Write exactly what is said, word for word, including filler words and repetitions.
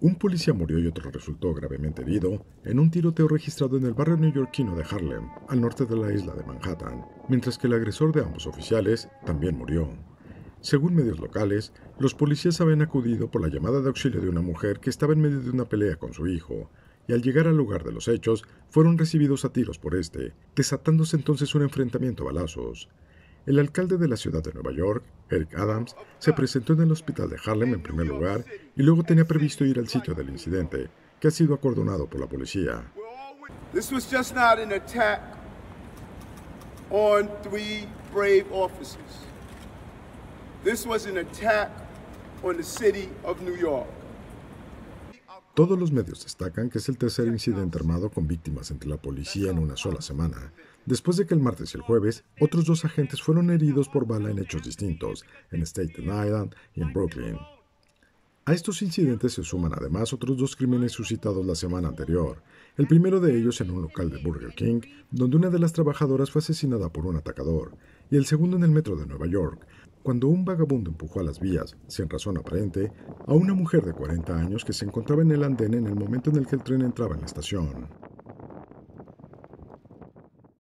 Un policía murió y otro resultó gravemente herido en un tiroteo registrado en el barrio neoyorquino de Harlem, al norte de la isla de Manhattan, mientras que el agresor de ambos oficiales también murió. Según medios locales, los policías habían acudido por la llamada de auxilio de una mujer que estaba en medio de una pelea con su hijo, y al llegar al lugar de los hechos, fueron recibidos a tiros por este, desatándose entonces un enfrentamiento a balazos. El alcalde de la ciudad de Nueva York, Eric Adams, se presentó en el hospital de Harlem en primer lugar y luego tenía previsto ir al sitio del incidente, que ha sido acordonado por la policía. This was just not an attack on three brave officers. This was an attack on the city of New York. Todos los medios destacan que es el tercer incidente armado con víctimas entre la policía en una sola semana, después de que el martes y el jueves otros dos agentes fueron heridos por bala en hechos distintos, en Staten Island y en Brooklyn. A estos incidentes se suman además otros dos crímenes suscitados la semana anterior, el primero de ellos en un local de Burger King, donde una de las trabajadoras fue asesinada por un atacador, y el segundo en el metro de Nueva York, cuando un vagabundo empujó a las vías, sin razón aparente, a una mujer de cuarenta años que se encontraba en el andén en el momento en el que el tren entraba en la estación.